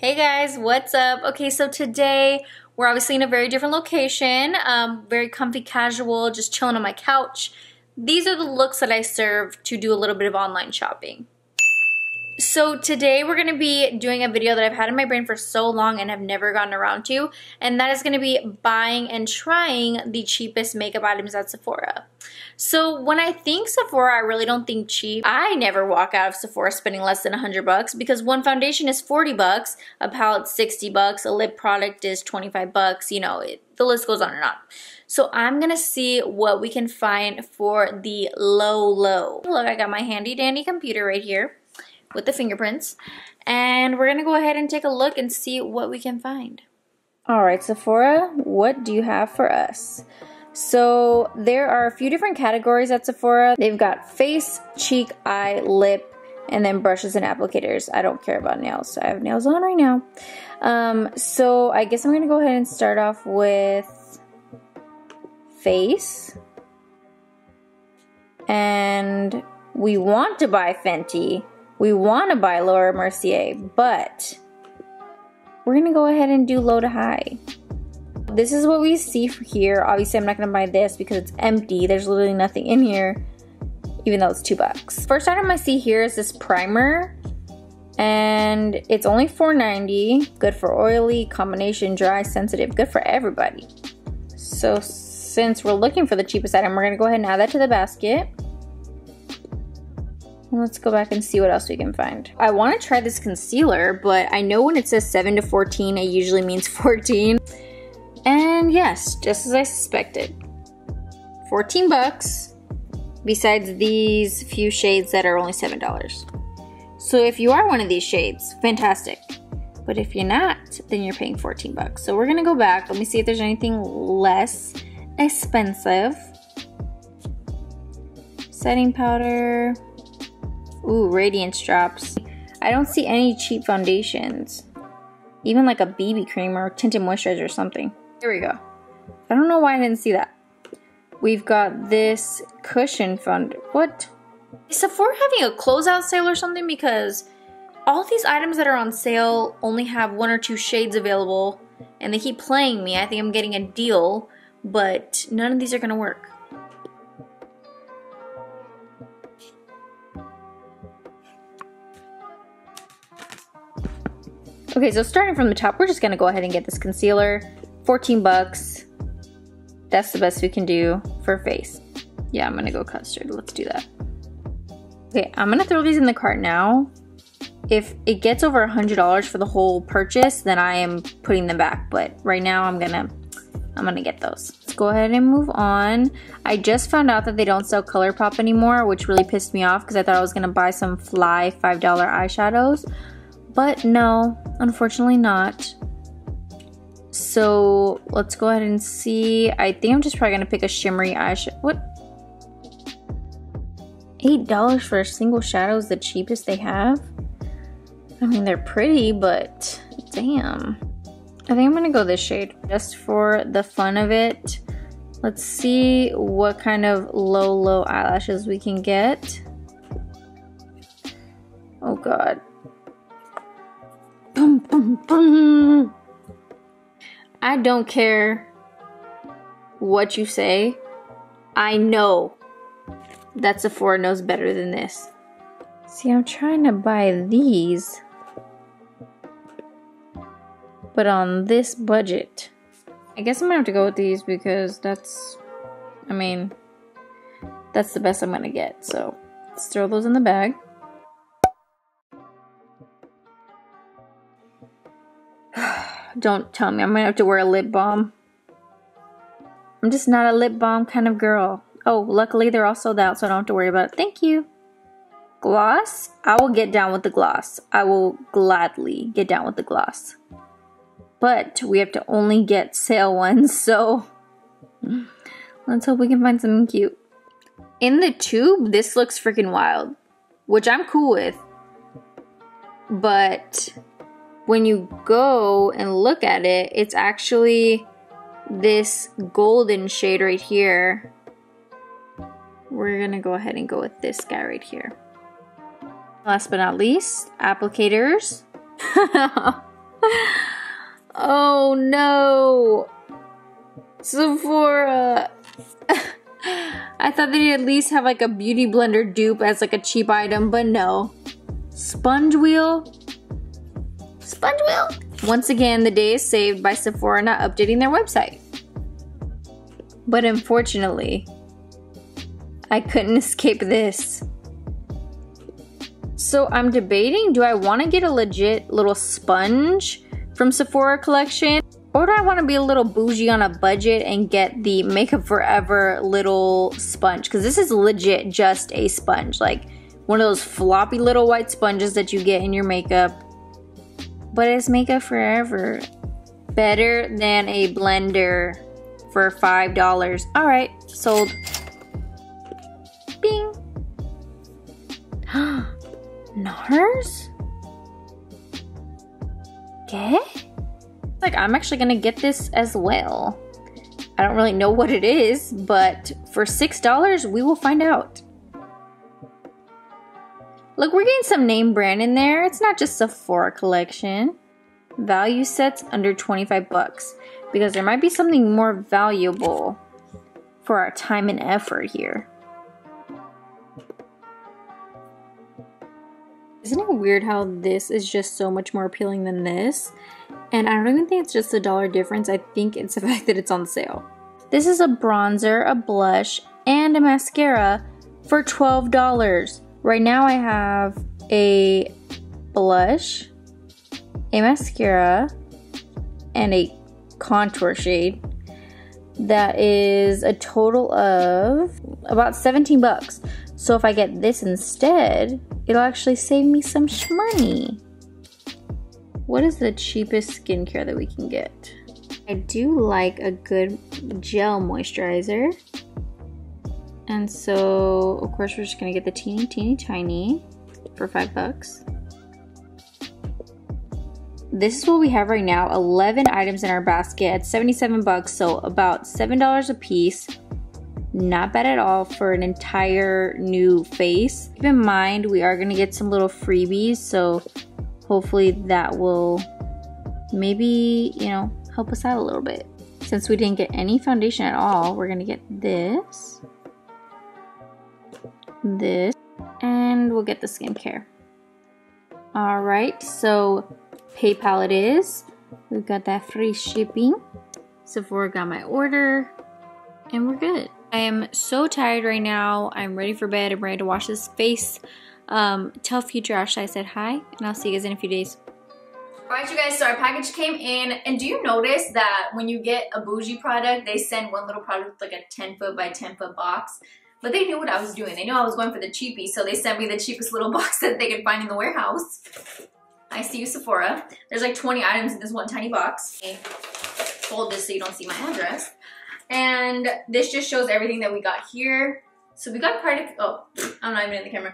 Hey guys, what's up? Okay, so today we're obviously in a very different location, very comfy casual, just chilling on my couch. These are the looks that I serve to do a little bit of online shopping. So today we're gonna be doing a video that I've had in my brain for so long and have never gotten around to, and that is gonna be buying and trying the cheapest makeup items at Sephora. So when I think Sephora, I really don't think cheap. I never walk out of Sephora spending less than 100 bucks because one foundation is 40 bucks, a palette's 60 bucks, a lip product is 25 bucks, you know, the list goes on and on. So I'm gonna see what we can find for the low low. Look, I got my handy dandy computer right here with the fingerprints, and we're gonna go ahead and take a look and see what we can find. All right, Sephora, what do you have for us? So there are a few different categories at Sephora. They've got face, cheek, eye, lip, and then brushes and applicators. I don't care about nails, so I have nails on right now. So I guess I'm gonna go ahead and start off with face. And we want to buy Fenty. We want to buy Laura Mercier, but we're going to go ahead and do low to high. This is what we see here. Obviously, I'm not going to buy this because it's empty. There's literally nothing in here, even though it's $2. First item I see here is this primer, and it's only $4.90. Good for oily, combination, dry, sensitive. Good for everybody. So since we're looking for the cheapest item, we're going to go ahead and add that to the basket. Let's go back and see what else we can find. I want to try this concealer, but I know when it says 7 to 14, it usually means 14. And yes, just as I suspected, 14 bucks, besides these few shades that are only $7. So if you are one of these shades, fantastic. But if you're not, then you're paying 14 bucks. So we're gonna go back. Let me see if there's anything less expensive. Setting powder. Ooh, radiance drops. I don't see any cheap foundations. Even like a BB cream or tinted moisturizer or something. Here we go. I don't know why I didn't see that. We've got this cushion fund. What? Is Sephora having a closeout sale or something? Because all these items that are on sale only have one or two shades available, and they keep playing me. I think I'm getting a deal, but none of these are gonna work. Okay, so starting from the top, we're just gonna go ahead and get this concealer. 14 bucks. That's the best we can do for face. Yeah, I'm gonna go custard. Let's do that. Okay, I'm gonna throw these in the cart now. If it gets over $100 for the whole purchase, then I am putting them back. But right now, I'm gonna get those. Let's go ahead and move on. I just found out that they don't sell ColourPop anymore, which really pissed me off because I thought I was gonna buy some fly $5 eyeshadows. But no, unfortunately not. So let's go ahead and see. I think I'm just probably gonna pick a shimmery eyeshadow. What? $8 for a single shadow is the cheapest they have? I mean, they're pretty, but damn. I think I'm gonna go this shade just for the fun of it. Let's see what kind of low, low eyelashes we can get. Oh God. Boom, boom, boom. I don't care what you say. I know that Sephora knows better than this. See, I'm trying to buy these, but on this budget. I guess I'm gonna have to go with these because that's, I mean, that's the best I'm gonna get. So let's throw those in the bag. Don't tell me I'm gonna have to wear a lip balm. I'm just not a lip balm kind of girl. Oh, luckily they're all sold out, so I don't have to worry about it. Thank you. Gloss? I will get down with the gloss. I will gladly get down with the gloss. But we have to only get sale ones, so let's hope we can find something cute. In the tube, this looks freaking wild, which I'm cool with. But when you go and look at it, it's actually this golden shade right here. We're gonna go ahead and go with this guy right here. Last but not least, applicators. Oh no, Sephora. I thought they'd at least have like a Beauty Blender dupe as like a cheap item, but no. Sponge Wheel? Sponge Wheel? Once again, the day is saved by Sephora not updating their website. But unfortunately, I couldn't escape this. So I'm debating, do I want to get a legit little sponge from Sephora collection? Or do I want to be a little bougie on a budget and get the Makeup Forever little sponge? Because this is legit just a sponge. Like one of those floppy little white sponges that you get in your makeup. But it's Makeup Forever. Better than a blender for $5. Alright, sold. Bing. NARS? Okay. Like, I'm actually gonna get this as well. I don't really know what it is, but for $6, we will find out. Look, we're getting some name brand in there. It's not just Sephora collection. Value sets under 25 bucks because there might be something more valuable for our time and effort here. Isn't it weird how this is just so much more appealing than this? And I don't even think it's just the dollar difference. I think it's the fact that it's on sale. This is a bronzer, a blush, and a mascara for $12. Right now I have a blush, a mascara, and a contour shade. That is a total of about 17 bucks. So if I get this instead, it'll actually save me some shmoney. What is the cheapest skincare that we can get? I do like a good gel moisturizer. And so, of course, we're just gonna get the teeny tiny for $5. This is what we have right now, 11 items in our basket at 77 bucks, so about $7 a piece. Not bad at all for an entire new face. Keep in mind, we are gonna get some little freebies, so hopefully that will maybe, you know, help us out a little bit. Since we didn't get any foundation at all, we're gonna get this, this, and we'll get the skincare. All right, so PayPal it is. We've got that free shipping. Sephora got my order, and we're good. I am so tired right now. I'm ready for bed. I'm ready to wash this face. Tell Future Ash I said hi, and I'll see you guys in a few days. Alright you guys, so our package came in, and do you notice that when you get a bougie product, they send one little product with like a 10-foot by 10-foot box? But they knew what I was doing. They knew I was going for the cheapie, so they sent me the cheapest little box that they could find in the warehouse. I see you, Sephora. There's like 20 items in this one tiny box. I fold this so you don't see my address. And this just shows everything that we got here. So we got quite a, oh, I'm not even in the camera.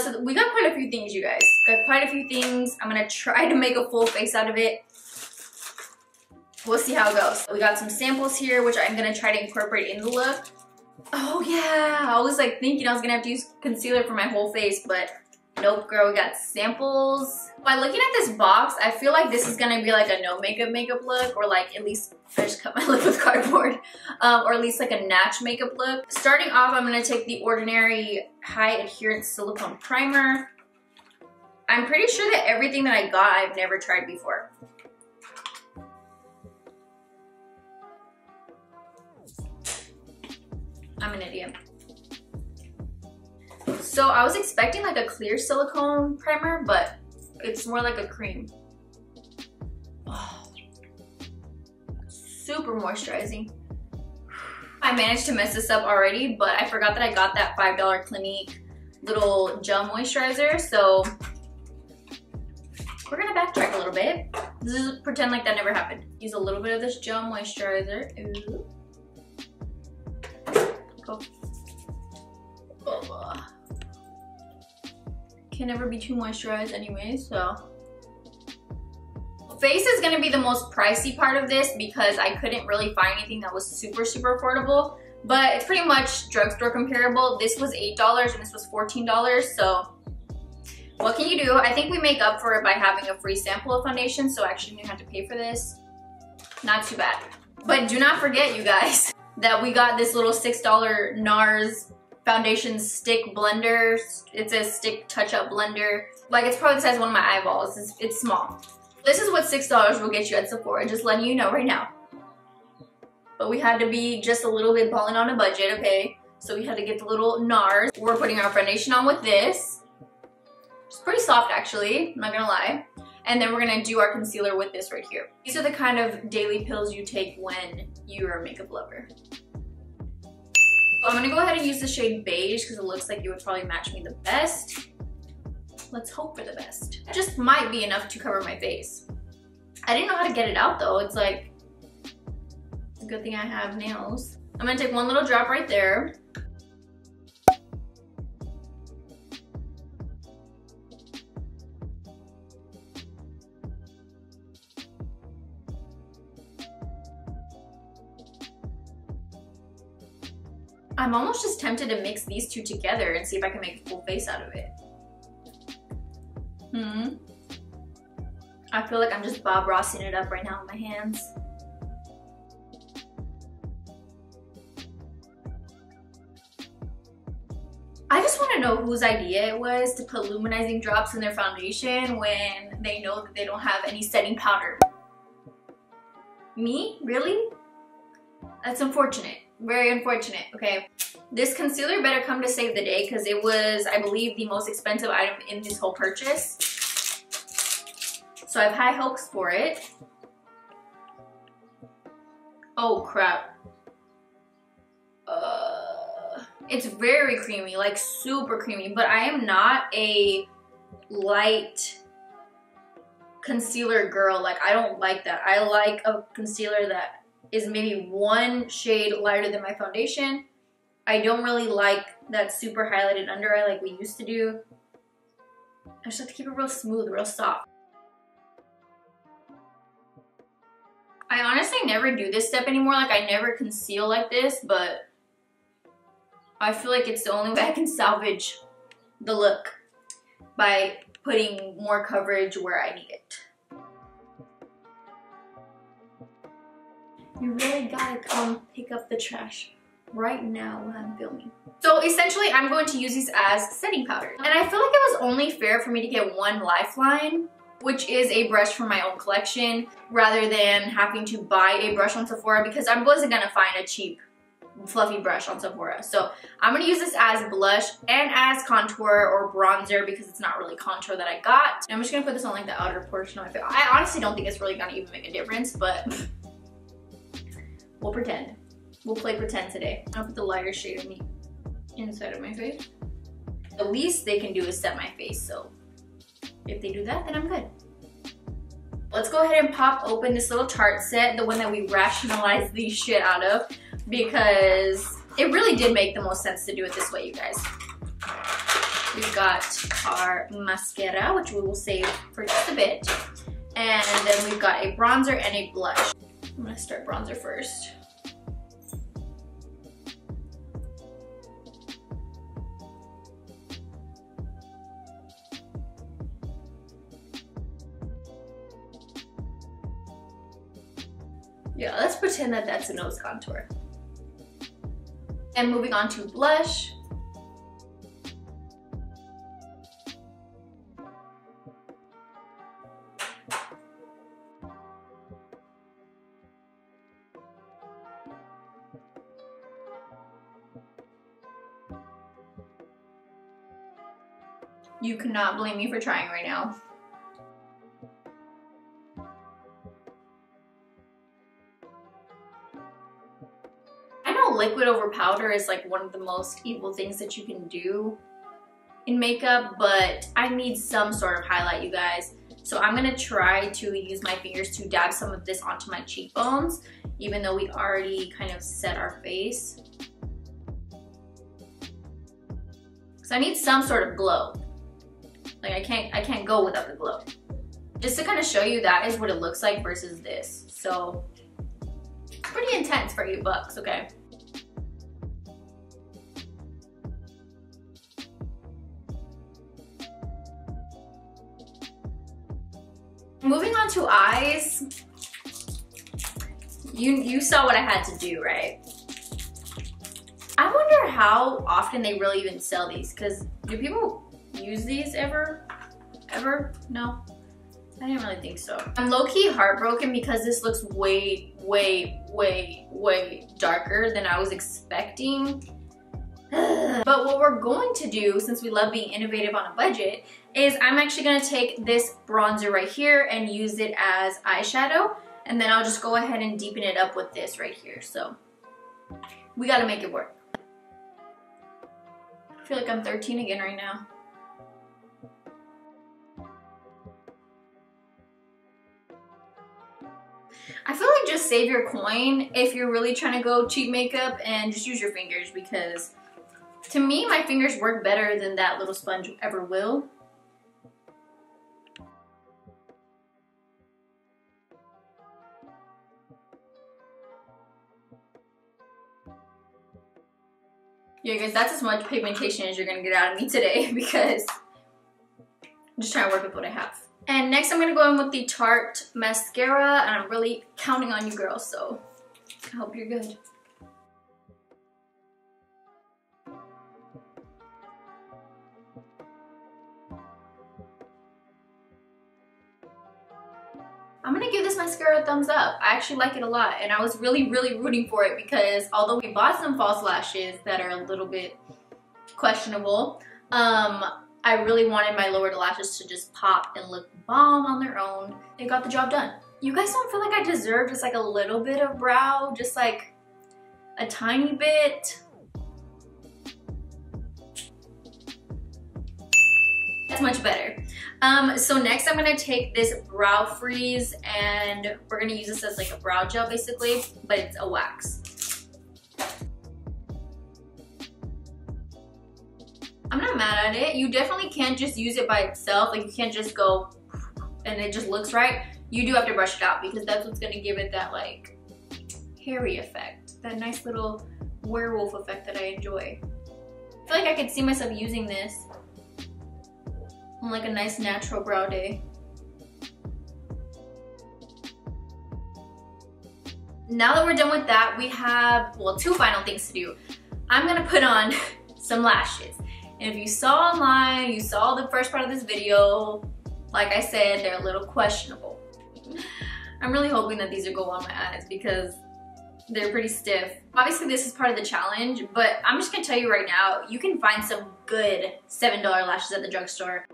So we got quite a few things, you guys. Got quite a few things. I'm gonna try to make a full face out of it. We'll see how it goes. We got some samples here, which I'm gonna try to incorporate in the look. Oh yeah, I was like thinking I was gonna have to use concealer for my whole face, but nope, girl, we got samples. By looking at this box, I feel like this is gonna be like a no makeup makeup look, or like at least I just cut my lip with cardboard, or at least like a natch makeup look. Starting off, I'm gonna take the Ordinary High Adherence Silicone Primer. I'm pretty sure that everything that I got, I've never tried before. I'm an idiot. So I was expecting like a clear silicone primer, but it's more like a cream. Oh, super moisturizing. I managed to mess this up already, but I forgot that I got that $5 Clinique little gel moisturizer. So we're gonna backtrack a little bit. Just pretend like that never happened. Use a little bit of this gel moisturizer. Ooh. Cool. Oh. Can never be too moisturized anyway, so. Face is gonna be the most pricey part of this because I couldn't really find anything that was super, super affordable, but it's pretty much drugstore comparable. This was $8 and this was $14, so what can you do? I think we make up for it by having a free sample of foundation, so actually you have to pay for this. Not too bad. But do not forget, you guys, that we got this little $6 NARS foundation stick blender. It's a stick touch-up blender. Like, it's probably the size of one of my eyeballs. It's small. This is what $6 will get you at Sephora, just letting you know right now. But we had to be just a little bit balling on a budget, okay? So we had to get the little NARS. We're putting our foundation on with this. It's pretty soft, actually, I'm not gonna lie. And then we're gonna do our concealer with this right here. These are the kind of daily pills you take when you're a makeup lover. So I'm gonna go ahead and use the shade beige because it looks like it would probably match me the best. Let's hope for the best. It just might be enough to cover my face. I didn't know how to get it out though. It's like, it's a good thing I have nails. I'm gonna take one little drop right there. I'm almost just tempted to mix these two together and see if I can make a full face out of it. I feel like I'm just Bob Rossing it up right now with my hands. I just want to know whose idea it was to put luminizing drops in their foundation when they know that they don't have any setting powder. Me? Really? That's unfortunate. Very unfortunate, okay? This concealer better come to save the day because it was, I believe, the most expensive item in this whole purchase. So I have high hopes for it. Oh, crap. It's very creamy, like super creamy, but I am not a light concealer girl. Like, I don't like that. I like a concealer that is maybe one shade lighter than my foundation. I don't really like that super highlighted under eye like we used to do. I just have to keep it real smooth, real soft. I honestly never do this step anymore. Like, I never conceal like this, but I feel like it's the only way I can salvage the look by putting more coverage where I need it. You really gotta come pick up the trash right now when I'm filming. So essentially, I'm going to use these as setting powder. And I feel like it was only fair for me to get one lifeline, which is a brush from my own collection, rather than having to buy a brush on Sephora because I wasn't gonna find a cheap, fluffy brush on Sephora. So I'm gonna use this as blush and as contour or bronzer because it's not really contour that I got. And I'm just gonna put this on like the outer portion of my face. I honestly don't think it's really gonna even make a difference, but we'll pretend. We'll play pretend today. I'll put the lighter shade of me inside of my face. The least they can do is set my face, so if they do that, then I'm good. Let's go ahead and pop open this little Tarte set, the one that we rationalized the shit out of, because it really did make the most sense to do it this way, you guys. We've got our mascara, which we will save for just a bit, and then we've got a bronzer and a blush. I'm gonna start bronzer first. Yeah, let's pretend that that's a nose contour. And moving on to blush. You cannot blame me for trying right now. I know liquid over powder is like one of the most evil things that you can do in makeup, but I need some sort of highlight, you guys. So I'm gonna try to use my fingers to dab some of this onto my cheekbones, even though we already kind of set our face. So I need some sort of glow. Like, I can't go without the glow. Just to kind of show you, that is what it looks like versus this. So pretty intense for $8, okay? moving on to eyes, you saw what I had to do, right? I wonder how often they really even sell these, because do people use these ever? No, I didn't really think so. I'm low-key heartbroken because this looks way darker than I was expecting. But what we're going to do, since we love being innovative on a budget, is I'm actually going to take this bronzer right here and use it as eyeshadow, and then I'll just go ahead and deepen it up with this right here. So we got to make it work. I feel like I'm 13 again right now. I feel like just save your coin if you're really trying to go cheap makeup and just use your fingers, because to me, my fingers work better than that little sponge ever will. Yeah, guys, that's as much pigmentation as you're gonna get out of me today, because I'm just trying to work with what I have. And next I'm gonna go in with the Tarte mascara, and I'm really counting on you, girl, so I hope you're good. I'm gonna give this mascara a thumbs up. I actually like it a lot, and I was really rooting for it, because although we bought some false lashes that are a little bit questionable, I really wanted my lower lashes to just pop and look bomb on their own. They got the job done. You guys don't feel like I deserve just like a little bit of brow, just like a tiny bit? That's much better. So next I'm gonna take this Brow Freeze, and we're gonna use this as like a brow gel basically, but it's a wax. I'm not mad at it. You definitely can't just use it by itself. Like, you can't just go and it just looks right. You do have to brush it out, because that's what's gonna give it that like hairy effect, that nice little werewolf effect that I enjoy. I feel like I could see myself using this on like a nice natural brow day. Now that we're done with that, we have, well, two final things to do. I'm gonna put on some lashes. And if you saw online, you saw the first part of this video, like I said, they're a little questionable. I'm really hoping that these will go on my eyes, because they're pretty stiff. Obviously this is part of the challenge, but I'm just gonna tell you right now, you can find some good $7 lashes at the drugstore.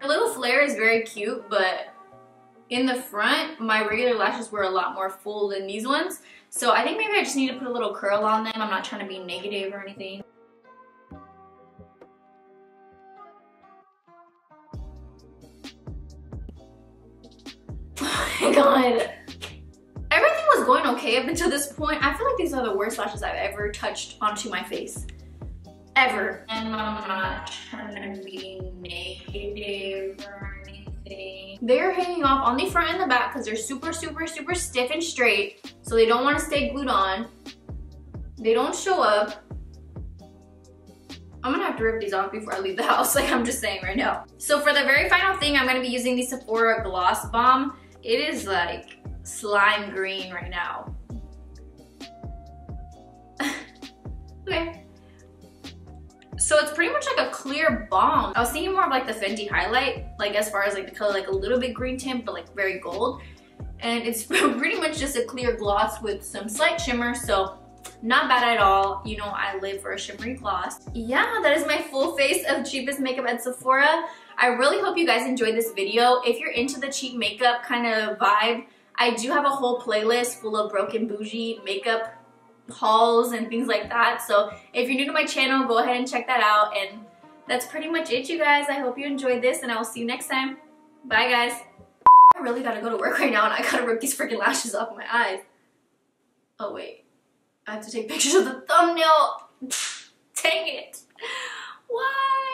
Her little flare is very cute, but in the front, my regular lashes were a lot more full than these ones. So I think maybe I just need to put a little curl on them. I'm not trying to be negative or anything. Oh my god. Everything was going okay up until this point. I feel like these are the worst lashes I've ever touched onto my face. Ever. And I'm not trying to be negative or anything. They're hanging off on the front and the back because they're super stiff and straight. So they don't want to stay glued on. They don't show up. I'm gonna have to rip these off before I leave the house, like I'm just saying right now. So for the very final thing, I'm gonna be using the Sephora Gloss Bomb. It is like slime green right now. Okay. So it's pretty much like a clear balm. I was thinking more of like the Fenty highlight, like as far as like the color, like a little bit green tint, but like very gold. And it's pretty much just a clear gloss with some slight shimmer, so not bad at all. You know, I live for a shimmery gloss. Yeah, that is my full face of cheapest makeup at Sephora. I really hope you guys enjoyed this video. If you're into the cheap makeup kind of vibe, I do have a whole playlist full of broken bougie makeup hauls and things like that. So if you're new to my channel, go ahead and check that out. And that's pretty much it, you guys. I hope you enjoyed this, and I will see you next time. Bye, guys. I really gotta go to work right now, and I gotta rip these freaking lashes off my eyes. Oh, wait. I have to take pictures of the thumbnail. Dang it. Why?